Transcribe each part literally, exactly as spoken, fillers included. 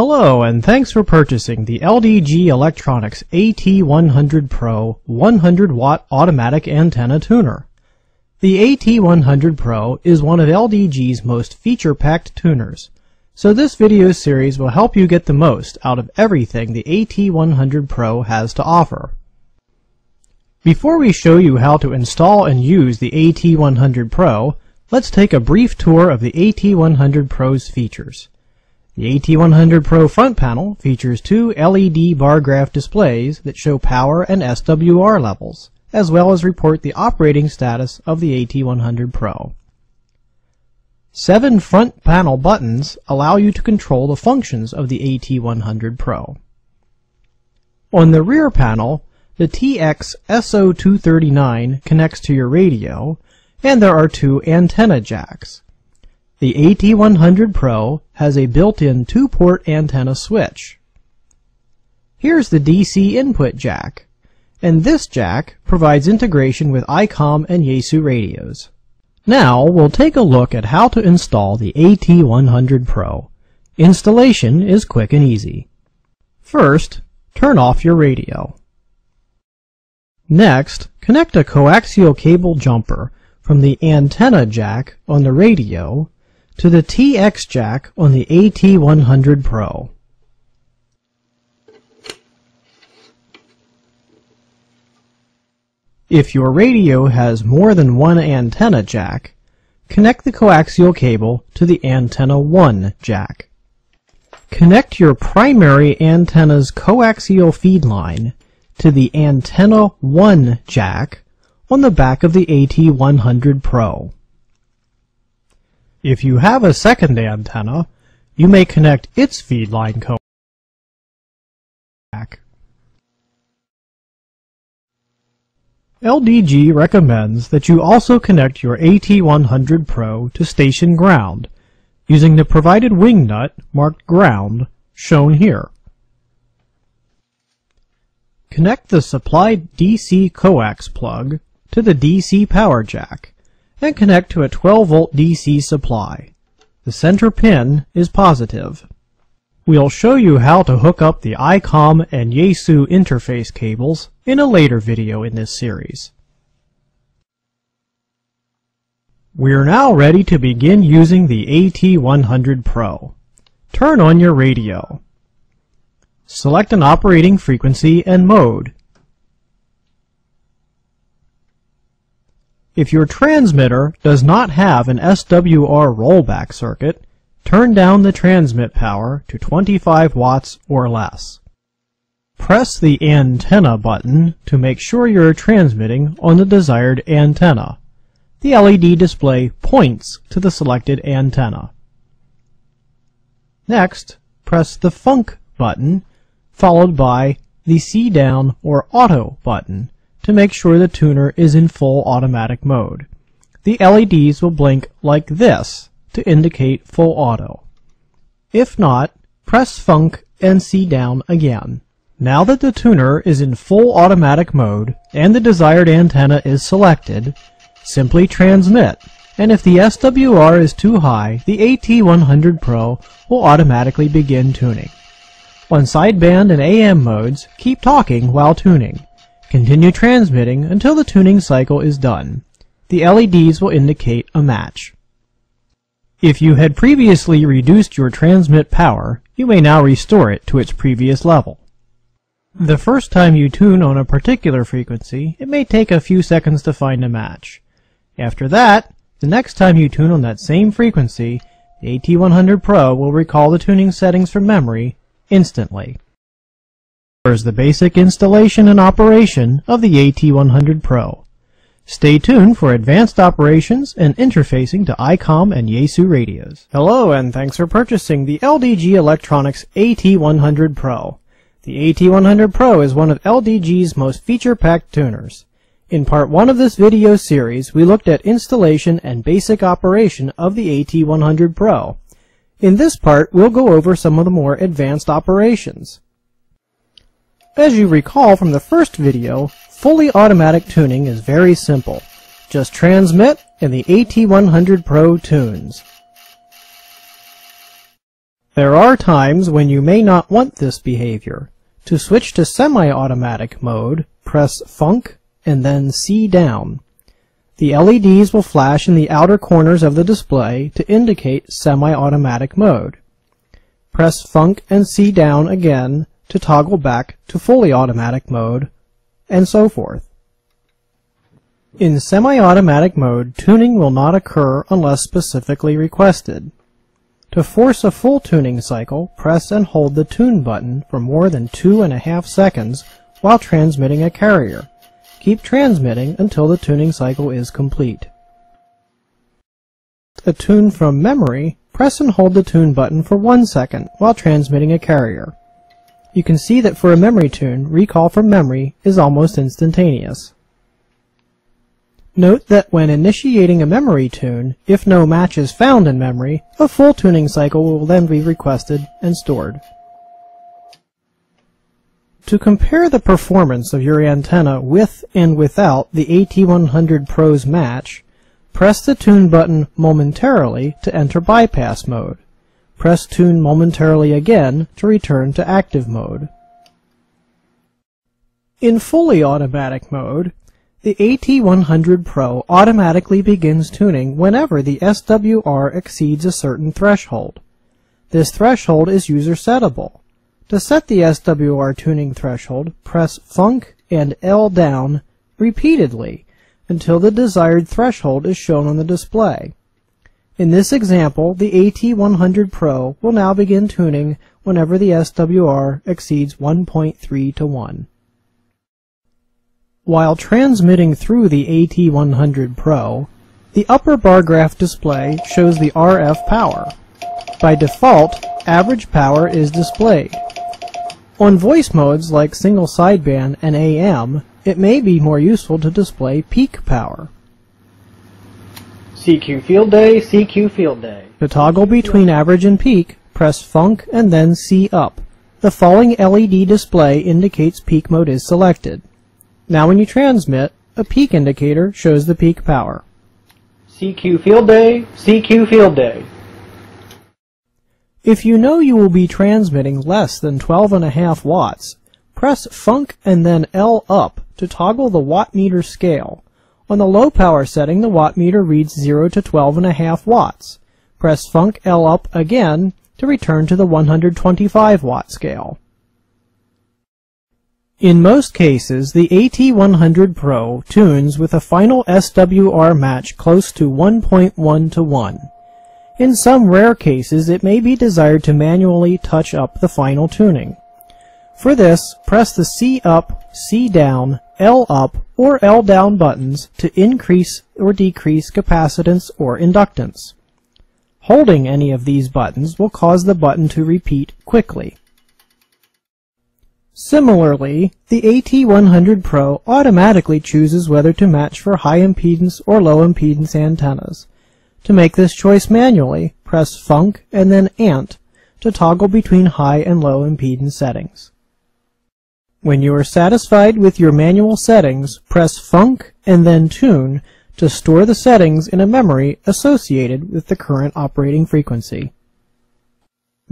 Hello and thanks for purchasing the L D G Electronics A T one hundred Pro one hundred watt Automatic Antenna Tuner. The A T one hundred Pro is one of L D G's most feature-packed tuners, so this video series will help you get the most out of everything the A T one hundred Pro has to offer. Before we show you how to install and use the A T one hundred Pro, let's take a brief tour of the A T one hundred Pro's features. The A T one hundred Pro front panel features two L E D bar graph displays that show power and S W R levels, as well as report the operating status of the A T one hundred Pro. Seven front panel buttons allow you to control the functions of the A T one hundred Pro. On the rear panel, the T X S O two thirty-nine connects to your radio, and there are two antenna jacks. The A T one hundred Pro has a built-in two-port antenna switch. Here's the D C input jack, and this jack provides integration with I COM and Yaesu radios. Now we'll take a look at how to install the A T one hundred Pro. Installation is quick and easy. First, turn off your radio. Next, connect a coaxial cable jumper from the antenna jack on the radio to the T X jack on the A T one hundred Pro. If your radio has more than one antenna jack, connect the coaxial cable to the antenna one jack. Connect your primary antenna's coaxial feed line to the antenna one jack on the back of the A T one hundred Pro. If you have a second antenna, you may connect its feed line coaxial jack. L D G recommends that you also connect your A T one hundred Pro to station ground using the provided wing nut marked ground shown here. Connect the supplied D C coax plug to the D C power jack and connect to a twelve volt D C supply. The center pin is positive. We'll show you how to hook up the I COM and Yaesu interface cables in a later video in this series. We're now ready to begin using the A T one hundred Pro. Turn on your radio. Select an operating frequency and mode. If your transmitter does not have an S W R rollback circuit, turn down the transmit power to twenty-five watts or less. Press the antenna button to make sure you're transmitting on the desired antenna. The L E D display points to the selected antenna. Next, press the F U N C button followed by the C down or Auto button to make sure the tuner is in full automatic mode. The L E Ds will blink like this to indicate full auto. If not, press F U N C and C down again. Now that the tuner is in full automatic mode and the desired antenna is selected, simply transmit, and if the S W R is too high, the A T one hundred Pro will automatically begin tuning. On sideband and A M modes, keep talking while tuning. Continue transmitting until the tuning cycle is done. The L E Ds will indicate a match. If you had previously reduced your transmit power, you may now restore it to its previous level. The first time you tune on a particular frequency, it may take a few seconds to find a match. After that, the next time you tune on that same frequency, the A T one hundred Pro will recall the tuning settings from memory instantly. Here's the basic installation and operation of the A T one hundred Pro. Stay tuned for advanced operations and interfacing to I COM and Yaesu radios. Hello and thanks for purchasing the L D G Electronics A T one hundred Pro. The A T one hundred Pro is one of L D G's most feature-packed tuners. In part one of this video series, we looked at installation and basic operation of the A T one hundred Pro. In this part, we'll go over some of the more advanced operations. As you recall from the first video, fully automatic tuning is very simple. Just transmit and the A T one hundred Pro tunes. There are times when you may not want this behavior. To switch to semi-automatic mode, press F U N C and then C down. The L E Ds will flash in the outer corners of the display to indicate semi-automatic mode. Press F U N C and C down again to toggle back to fully automatic mode, and so forth. In semi-automatic mode, tuning will not occur unless specifically requested. To force a full tuning cycle, press and hold the tune button for more than two and a half seconds while transmitting a carrier. Keep transmitting until the tuning cycle is complete. To tune from memory, press and hold the tune button for one second while transmitting a carrier. You can see that for a memory tune, recall from memory is almost instantaneous. Note that when initiating a memory tune, if no match is found in memory, a full tuning cycle will then be requested and stored. To compare the performance of your antenna with and without the A T one hundred Pro's match, press the tune button momentarily to enter bypass mode. Press tune momentarily again to return to active mode. In fully automatic mode, the A T one hundred Pro automatically begins tuning whenever the S W R exceeds a certain threshold. This threshold is user settable. To set the S W R tuning threshold, press F U N C and L down repeatedly until the desired threshold is shown on the display. In this example, the A T one hundred Pro will now begin tuning whenever the S W R exceeds one point three to one. While transmitting through the A T one hundred Pro, the upper bar graph display shows the R F power. By default, average power is displayed. On voice modes like single sideband and A M, it may be more useful to display peak power. C Q field day, C Q field day. To toggle between average and peak, press F U N C and then C up. The falling L E D display indicates peak mode is selected. Now when you transmit, a peak indicator shows the peak power. C Q field day, C Q field day. If you know you will be transmitting less than twelve point five watts, press F U N C and then L up to toggle the wattmeter scale. On the low power setting, the wattmeter reads zero to twelve point five watts. Press F U N C L up again to return to the one hundred twenty-five watt scale. In most cases, the A T one hundred Pro tunes with a final S W R match close to one point one to one. In some rare cases, it may be desired to manually touch up the final tuning. For this, press the C up, C down, L up, or L down buttons to increase or decrease capacitance or inductance. Holding any of these buttons will cause the button to repeat quickly. Similarly, the A T one hundred Pro automatically chooses whether to match for high impedance or low impedance antennas. To make this choice manually, press F U N C and then A N T to toggle between high and low impedance settings. When you are satisfied with your manual settings, press F U N C and then Tune to store the settings in a memory associated with the current operating frequency.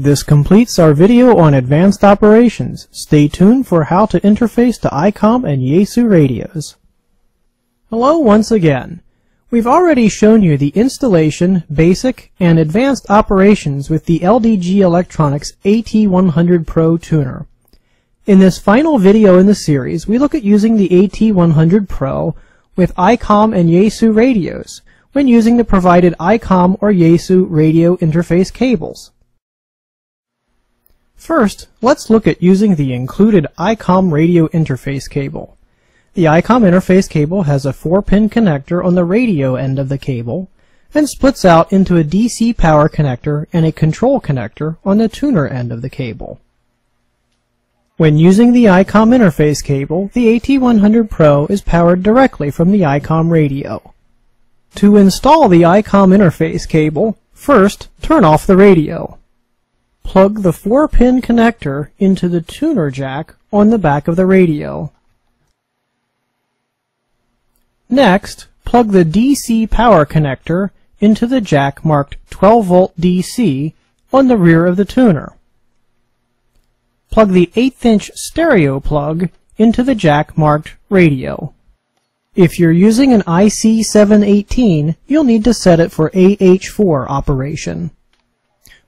This completes our video on advanced operations. Stay tuned for how to interface to I COM and Yaesu radios. Hello once again. We've already shown you the installation, basic, and advanced operations with the L D G Electronics A T one hundred Pro tuner. In this final video in the series, we look at using the A T one hundred Pro with I COM and Yaesu radios when using the provided I COM or Yaesu radio interface cables. First, let's look at using the included I COM radio interface cable. The I COM interface cable has a four pin connector on the radio end of the cable and splits out into a D C power connector and a control connector on the tuner end of the cable. When using the I COM interface cable, the A T one hundred Pro is powered directly from the I COM radio. To install the I COM interface cable, first turn off the radio. Plug the four pin connector into the tuner jack on the back of the radio. Next, plug the D C power connector into the jack marked twelve volt D C on the rear of the tuner. Plug the eighth inch stereo plug into the jack marked radio. If you're using an I C seven eighteen, you'll need to set it for A H four operation.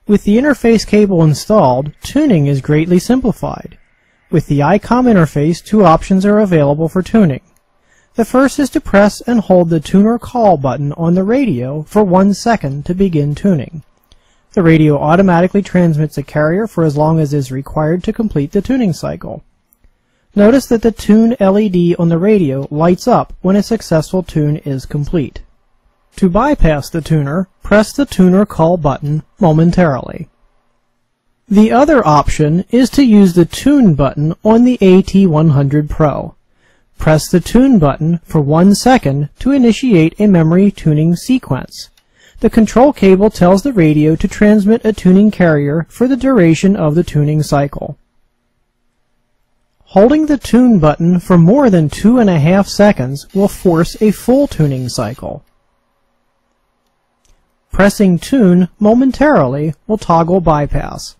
With the interface cable installed, tuning is greatly simplified. With the I COM interface, two options are available for tuning. The first is to press and hold the tuner call button on the radio for one second to begin tuning. The radio automatically transmits a carrier for as long as is required to complete the tuning cycle. Notice that the tune L E D on the radio lights up when a successful tune is complete. To bypass the tuner, press the tuner call button momentarily. The other option is to use the tune button on the A T one hundred Pro. Press the tune button for one second to initiate a memory tuning sequence. The control cable tells the radio to transmit a tuning carrier for the duration of the tuning cycle. Holding the tune button for more than two and a half seconds will force a full tuning cycle. Pressing tune momentarily will toggle bypass.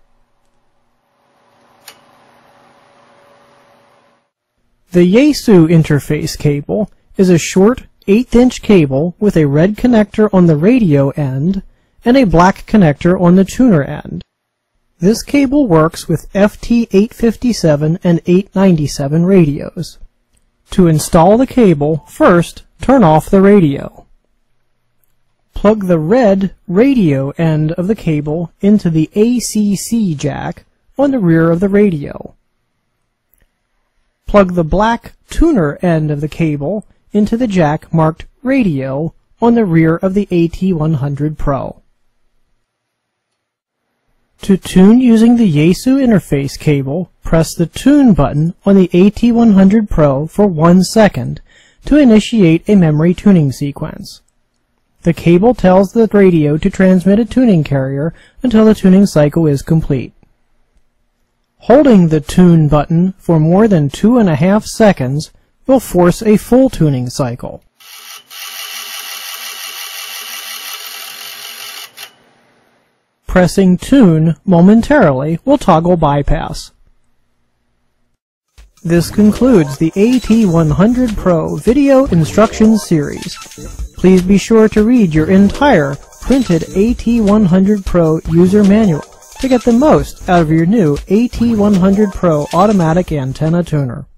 The Yaesu interface cable is a short eighth inch cable with a red connector on the radio end and a black connector on the tuner end. This cable works with F T eight fifty-seven and eight ninety-seven radios. To install the cable, first turn off the radio. Plug the red radio end of the cable into the A C C jack on the rear of the radio. Plug the black tuner end of the cable into the jack marked radio on the rear of the A T one hundred Pro. To tune using the Yaesu interface cable, press the tune button on the A T one hundred Pro for one second to initiate a memory tuning sequence. The cable tells the radio to transmit a tuning carrier until the tuning cycle is complete. Holding the tune button for more than two and a half seconds will force a full tuning cycle. Pressing tune momentarily will toggle bypass. This concludes the A T one hundred Pro video instruction series. Please be sure to read your entire printed A T one hundred Pro user manual to get the most out of your new A T one hundred Pro automatic antenna tuner.